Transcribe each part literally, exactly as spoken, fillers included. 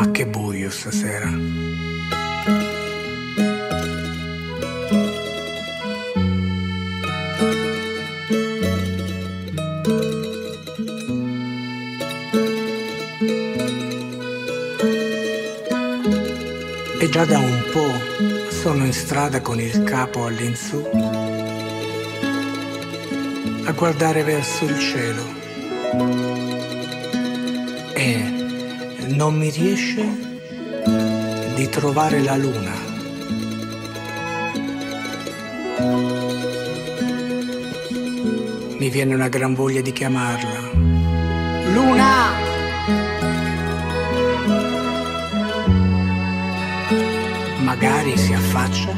Ma che buio stasera. E già da un po' sono in strada con il capo all'insù a guardare verso il cielo e non mi riesce di trovare la luna. Mi viene una gran voglia di chiamarla. Luna! Magari si affaccia.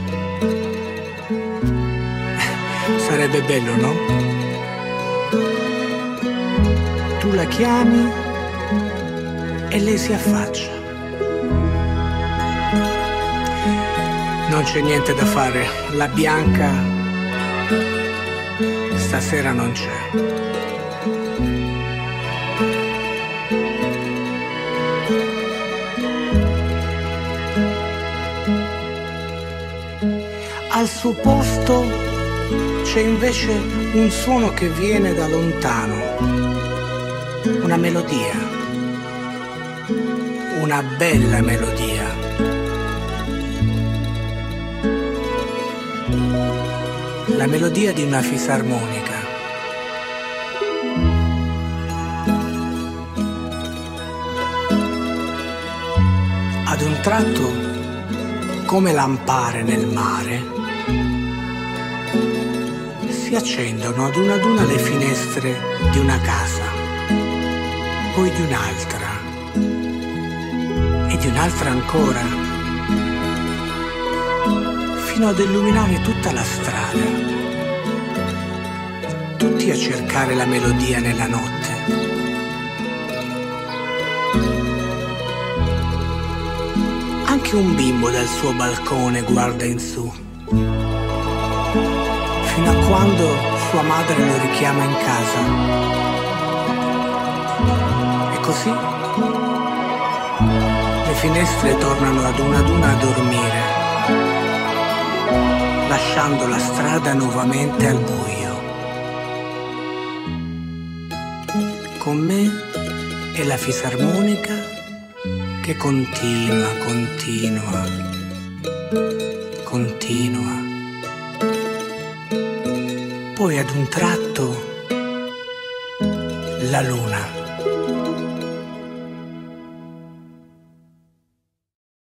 Sarebbe bello, no? Tu la chiami e lei si affaccia. Non c'è niente da fare, la Bianca stasera non c'è. Al suo posto c'è invece un suono che viene da lontano, una melodia. Una bella melodia. La melodia di una fisarmonica. Ad un tratto, come lampare nel mare, si accendono ad una ad una le finestre di una casa, poi di un'altra. Di un'altra ancora, fino ad illuminare tutta la strada, tutti a cercare la melodia nella notte. Anche un bimbo dal suo balcone guarda in su, fino a quando sua madre lo richiama in casa. E così le finestre tornano ad una ad una a dormire, lasciando la strada nuovamente al buio. Con me è la fisarmonica che continua, continua, continua. Poi ad un tratto la luna.